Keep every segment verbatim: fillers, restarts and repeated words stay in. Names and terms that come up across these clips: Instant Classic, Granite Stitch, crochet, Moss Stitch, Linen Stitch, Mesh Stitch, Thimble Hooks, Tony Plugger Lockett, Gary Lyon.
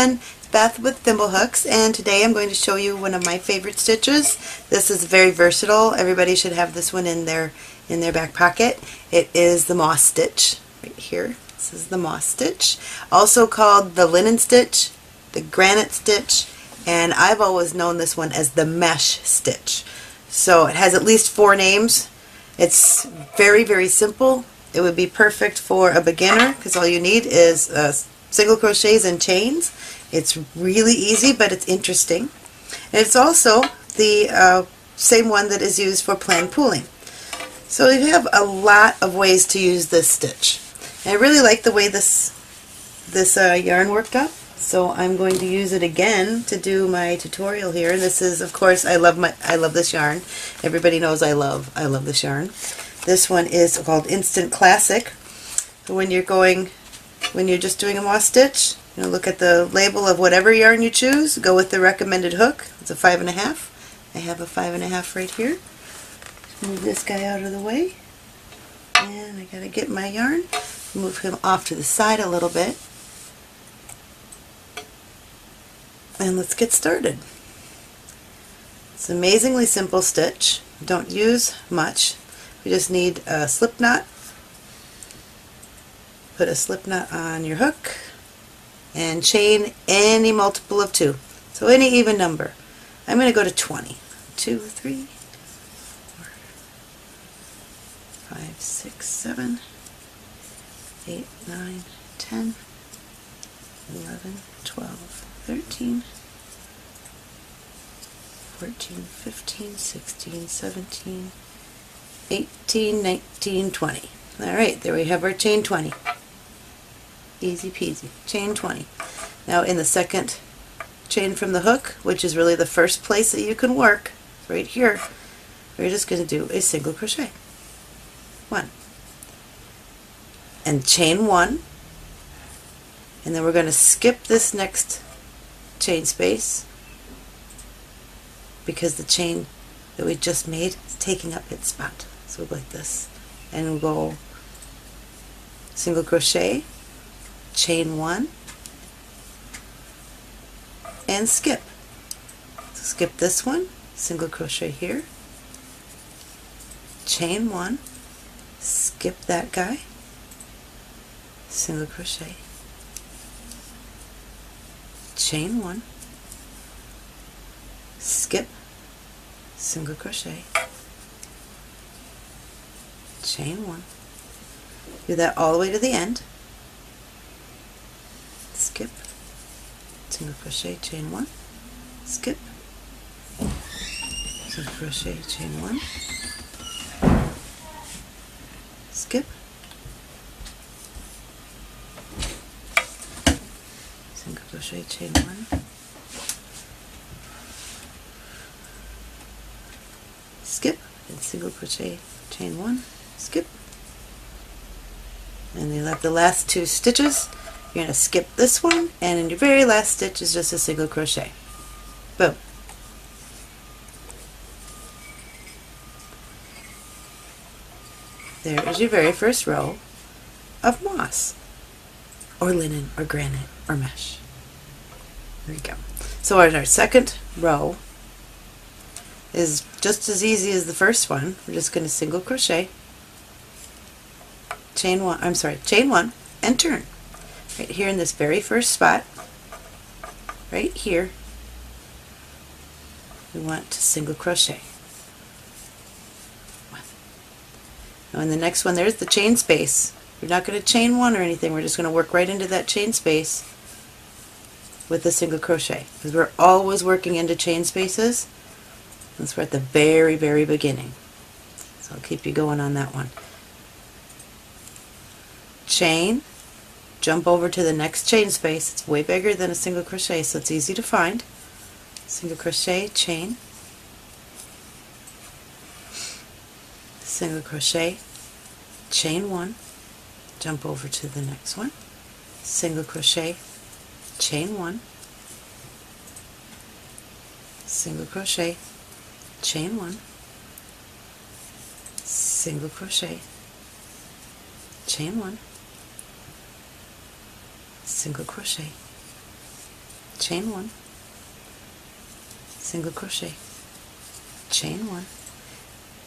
everyone, it's Beth with Thimble Hooks, and today I'm going to show you one of my favorite stitches. This is very versatile. Everybody should have this one in their in their back pocket. It is the moss stitch right here. This is the moss stitch, also called the linen stitch, the granite stitch, and I've always known this one as the mesh stitch. So it has at least four names. It's very very simple. It would be perfect for a beginner because all you need is a single crochets and chains. It's really easy, but it's interesting. And it's also the uh, same one that is used for plan pooling. So you have a lot of ways to use this stitch. And I really like the way this this uh, yarn worked up, so I'm going to use it again to do my tutorial here. This is, of course, I love my I love this yarn. Everybody knows I love I love this yarn. This one is called Instant Classic. When you're going When you're just doing a moss stitch, you know, look at the label of whatever yarn you choose. Go with the recommended hook. It's a five and a half. I have a five and a half right here. Move this guy out of the way, and I gotta get my yarn. Move him off to the side a little bit, and let's get started. It's an amazingly simple stitch. Don't use much. We just need a slip knot. Put a slip knot on your hook and chain any multiple of two, so any even number. I'm going to go to twenty. two, three, four, five, six, seven, eight, nine, ten, eleven, twelve, thirteen, fourteen, fifteen, sixteen, seventeen, eighteen, nineteen, twenty. All right, there we have our chain twenty. Easy peasy. Chain twenty. Now in the second chain from the hook, which is really the first place that you can work, right here, we're just going to do a single crochet. One. And chain one. And then we're going to skip this next chain space because the chain that we just made is taking up its spot. So like this. And we'll go single crochet, chain one, and skip. So skip this one, single crochet here, chain one, skip that guy, single crochet, chain one, skip, single crochet, chain one. Do that all the way to the end. Skip, single crochet, chain one, skip, single crochet, chain one, skip, single crochet, chain one, skip, and single crochet, chain one, skip. And you have the last two stitches. You're going to skip this one, and in your very last stitch is just a single crochet. Boom. There is your very first row of moss, or linen, or granite, or mesh. There you go. So our second row is just as easy as the first one. We're just going to single crochet, chain one, I'm sorry, chain one, and turn. Right here in this very first spot, right here, we want to single crochet. One. Now in the next one, there's the chain space. We're not going to chain one or anything. We're just going to work right into that chain space with a single crochet, because we're always working into chain spaces. Since we're at the very, very beginning. So I'll keep you going on that one. Chain, jump over to the next chain space. It's way bigger than a single crochet, so it's easy to find. Single crochet, chain, single crochet, chain one, jump over to the next one, single crochet, chain one, single crochet, chain one, single crochet, chain one, single crochet, chain one, single crochet, chain one,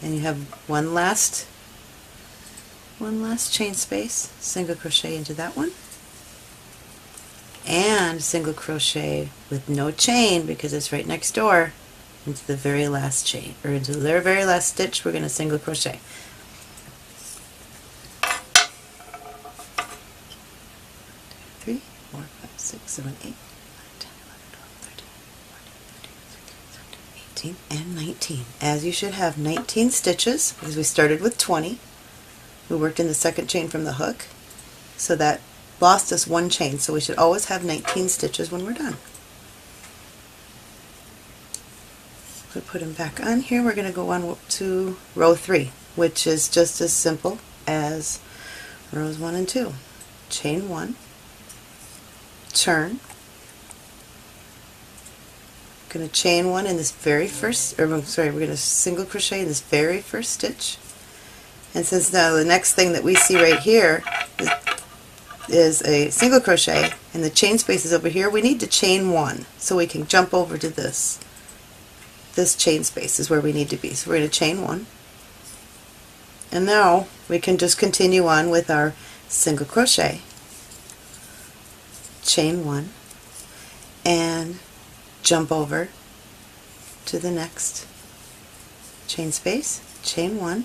and you have one last one last chain space, single crochet into that one, and single crochet with no chain because it's right next door into the very last chain, or into their very last stitch. We're going to single crochet. Two, three, four, five, six, seven, eight, nine, ten, eleven, twelve, thirteen, fourteen, fifteen, sixteen, seventeen, eighteen, and nineteen. As you should have nineteen stitches, because we started with twenty. We worked in the second chain from the hook, so that lost us one chain, so we should always have nineteen stitches when we're done. We'll put them back on here. We're going to go on to row three, which is just as simple as rows one and two. Chain one, turn. We're going to chain one in this very first, or I'm sorry, we're going to single crochet in this very first stitch. And since now the next thing that we see right here is is a single crochet and the chain space is over here, we need to chain one so we can jump over to this. This chain space is where we need to be. So we're going to chain one. And now we can just continue on with our single crochet, chain one, and jump over to the next chain space, chain one,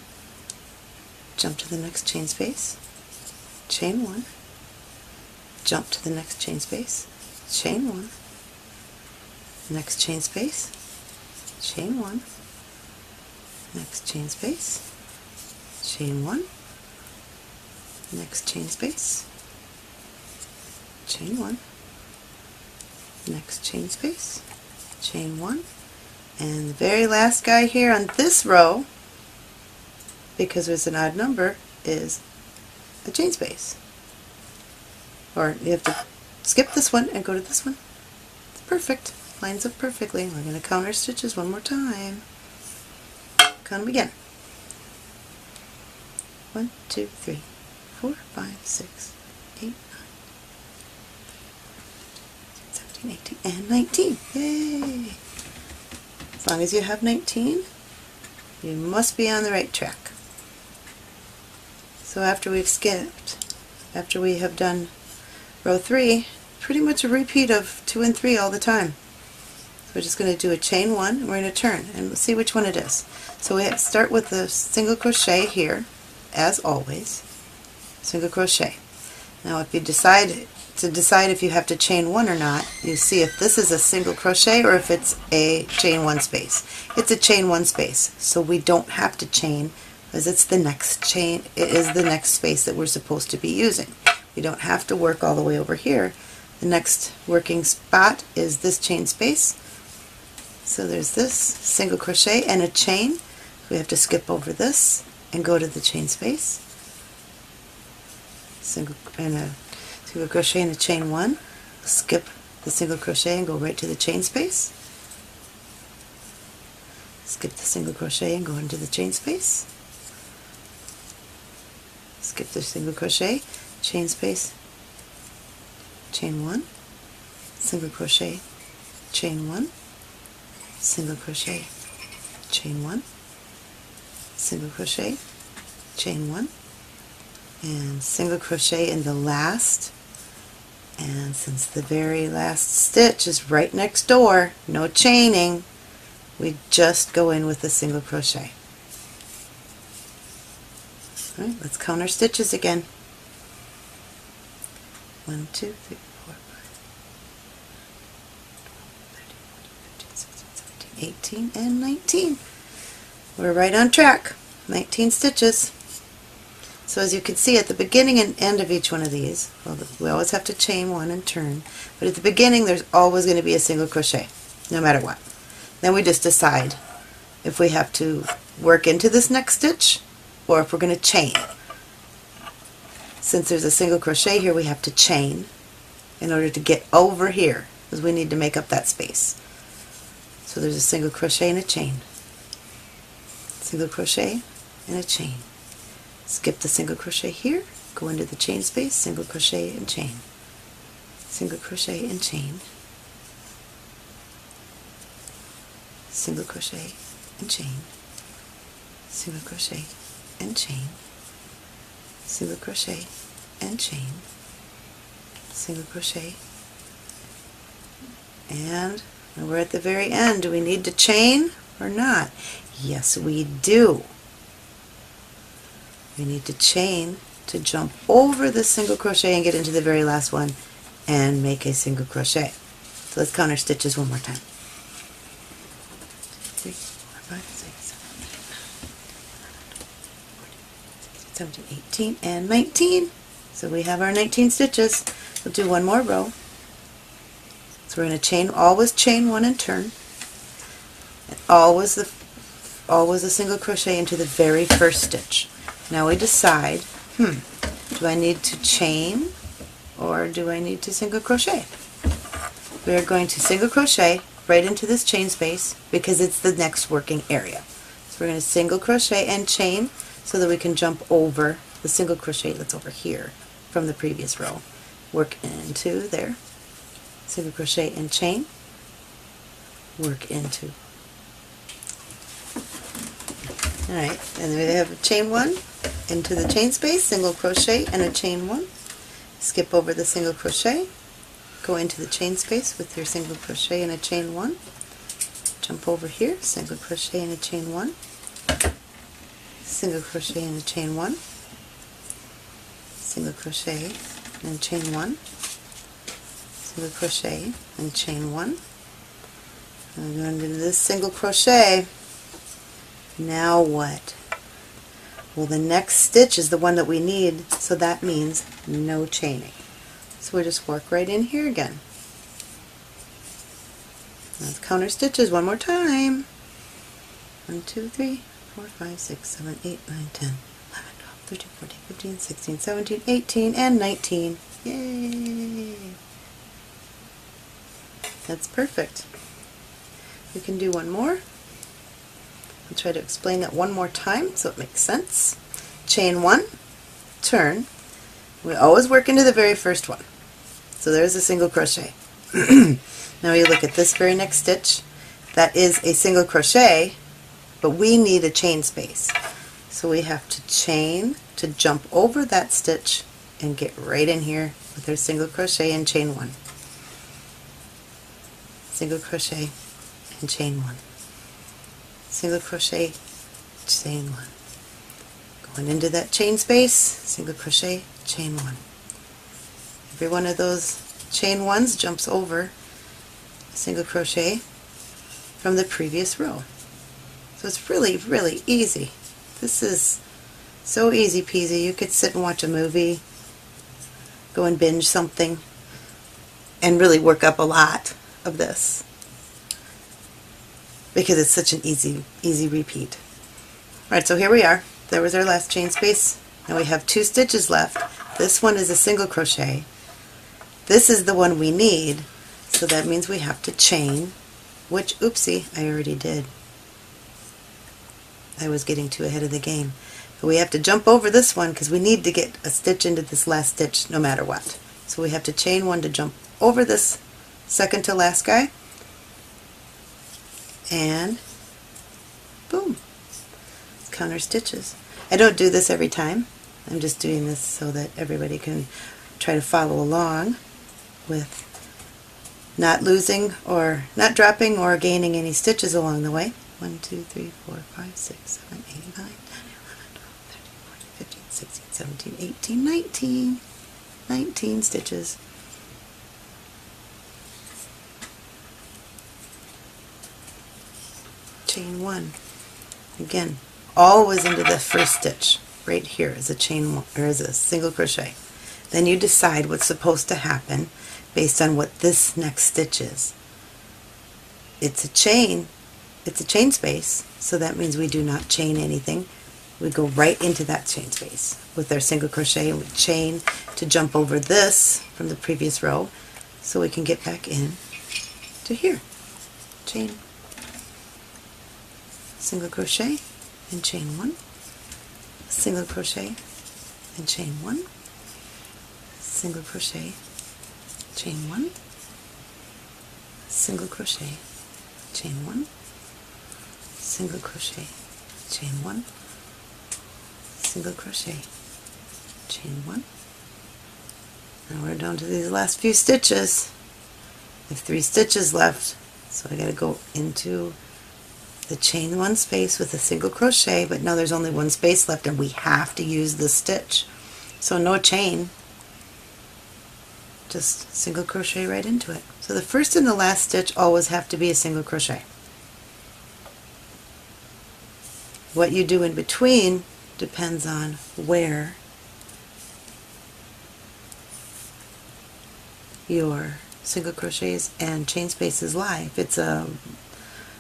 jump to the next chain space, chain one, jump to the next chain space, chain one, next chain space, chain one, next chain space, chain one, next chain space, chain one, next chain space, chain one, and the very last guy here on this row, because it's an odd number, is a chain space. Or you have to skip this one and go to this one. It's perfect. Lines up perfectly. We're going to count our stitches one more time. Count them again. One, two, three, four, five, six, eight, nine, seventeen, eighteen, and nineteen. Yay! As long as you have nineteen, you must be on the right track. So after we've skipped, after we have done row three, pretty much a repeat of two and three all the time. So we're just going to do a chain one, and we're going to turn, and we'll see which one it is. So we start with the single crochet here, as always, single crochet. Now if you decide to decide if you have to chain one or not, you see if this is a single crochet or if it's a chain one space. It's a chain one space, so we don't have to chain, because it's the next chain, it is the next space that we're supposed to be using. We don't have to work all the way over here. The next working spot is this chain space. So there's this single crochet and a chain. We have to skip over this and go to the chain space. Single, and a, single crochet and a chain one. Skip the single crochet and go right to the chain space. Skip the single crochet and go into the chain space. Skip the single crochet, chain space, chain one, single crochet, chain one, single crochet, chain one, single crochet, chain one, and single crochet in the last. And since the very last stitch is right next door, no chaining, we just go in with a single crochet. All right, let's count our stitches again. One, two, three, four, five, eighteen, and nineteen. We're right on track. nineteen stitches. So as you can see, at the beginning and end of each one of these, well, we always have to chain one and turn, but at the beginning there's always going to be a single crochet, no matter what. Then we just decide if we have to work into this next stitch or if we're going to chain. Since there's a single crochet here, we have to chain in order to get over here, because we need to make up that space. So there's a single crochet and a chain. Single crochet and a chain. Skip the single crochet here, go into the chain space, single crochet and chain. Single crochet and chain. single crochet and chain, single crochet and chain, single crochet and chain, single crochet, and we're at the very end. Do we need to chain or not? Yes, we do. We need to chain to jump over the single crochet and get into the very last one and make a single crochet. So let's count our stitches one more time. three, four, five, six, seven, eight, nine, ten, eleven, twelve, thirteen, fourteen, fifteen, sixteen, seventeen, eighteen, and nineteen. So we have our nineteen stitches. We'll do one more row. So we're going to chain, always chain one and turn, and always the always a single crochet into the very first stitch. Now we decide, hmm, do I need to chain or do I need to single crochet? We are going to single crochet right into this chain space because it's the next working area. So we're going to single crochet and chain so that we can jump over the single crochet that's over here from the previous row. Work into there, single crochet and chain, work into. Alright, and we have a chain one into the chain space, single crochet and a chain one. Skip over the single crochet, go into the chain space with your single crochet and a chain one. Jump over here, single crochet and a chain one, single crochet and a chain one, single crochet and chain one, single crochet and chain one. And we're going to do this single crochet. Now what? Well, the next stitch is the one that we need, so that means no chaining. So we just work right in here again. Let's count our stitches one more time. one, two, three, four, five, six, seven, eight, nine, ten, eleven, twelve, thirteen, fourteen, fifteen, sixteen, seventeen, eighteen, and nineteen. Yay! That's perfect. We can do one more. I'll try to explain that one more time so it makes sense. Chain one, turn. We always work into the very first one. So there's a single crochet. Now you look at this very next stitch. That is a single crochet, but we need a chain space. So we have to chain to jump over that stitch and get right in here with our single crochet and chain one. Single crochet and chain one. Single crochet, chain one. Going into that chain space, single crochet, chain one. Every one of those chain ones jumps over a single crochet from the previous row. So it's really, really easy. This is so easy peasy. You could sit and watch a movie, go and binge something, and really work up a lot of this, because it's such an easy, easy repeat. Alright, so here we are. There was our last chain space. Now we have two stitches left. This one is a single crochet. This is the one we need, so that means we have to chain, which, oopsie, I already did. I was getting too ahead of the game. But we have to jump over this one because we need to get a stitch into this last stitch no matter what. So we have to chain one to jump over this second to last guy. And boom, count our stitches. I don't do this every time. I'm just doing this so that everybody can try to follow along with not losing or not dropping or gaining any stitches along the way. one, two, three, four, five, six, seven, eight, nine, ten, eleven, twelve, thirteen, fourteen, fifteen, sixteen, seventeen, eighteen, nineteen. nineteen stitches. Chain one. Again, always into the first stitch. Right here is a chain one, or is a single crochet. Then you decide what's supposed to happen based on what this next stitch is. It's a chain. It's a chain space, so that means we do not chain anything. We go right into that chain space with our single crochet, and we chain to jump over this from the previous row, so we can get back in to here. Chain. Single crochet and chain one, single crochet and chain one, single crochet, chain one, single crochet, chain one, single crochet, chain one, single crochet, chain one. Now we're down to these last few stitches. I have three stitches left, so I got to go into the chain one space with a single crochet, but now there's only one space left and we have to use the stitch, so no chain, just single crochet right into it. So the first and the last stitch always have to be a single crochet. What you do in between depends on where your single crochets and chain spaces lie. If it's a,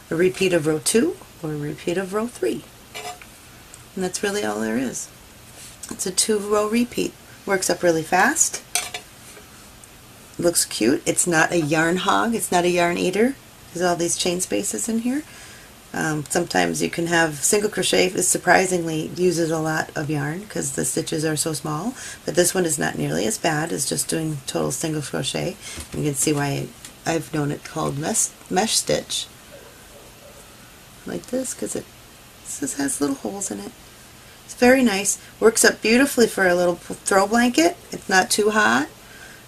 a repeat of row two or a repeat of row three, and that's really all there is. It's a two row repeat. Works up really fast. Looks cute. It's not a yarn hog. It's not a yarn eater. There's all these chain spaces in here. Um, sometimes you can have single crochet is surprisingly uses a lot of yarn because the stitches are so small, but this one is not nearly as bad as just doing total single crochet. You can see why I've known it called mesh, mesh stitch like this, because it this has little holes in it. It's very nice. Works up beautifully for a little throw blanket. It's not too hot.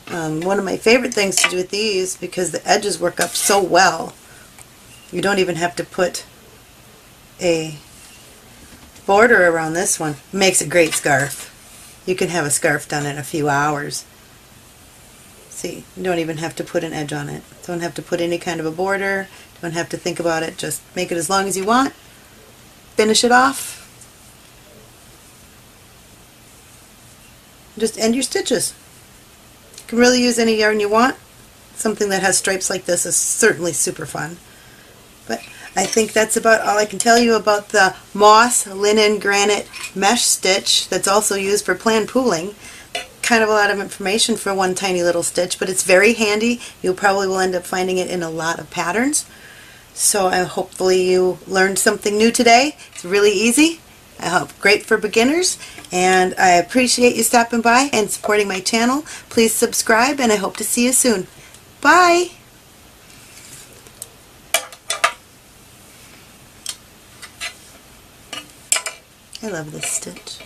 Um, one of my favorite things to do with these, because the edges work up so well, you don't even have to put a border around this one. Makes a great scarf. You can have a scarf done in a few hours. See, you don't even have to put an edge on it. Don't have to put any kind of a border. Don't have to think about it. Just make it as long as you want. Finish it off. Just end your stitches. You can really use any yarn you want. Something that has stripes like this is certainly super fun. But I think that's about all I can tell you about the moss, linen, granite mesh stitch that's also used for plan pooling. Kind of a lot of information for one tiny little stitch, but it's very handy. You probably will end up finding it in a lot of patterns. So I hopefully you learned something new today. It's really easy. I hope great for beginners, and I appreciate you stopping by and supporting my channel. Please subscribe, and I hope to see you soon. Bye! I love this stitch.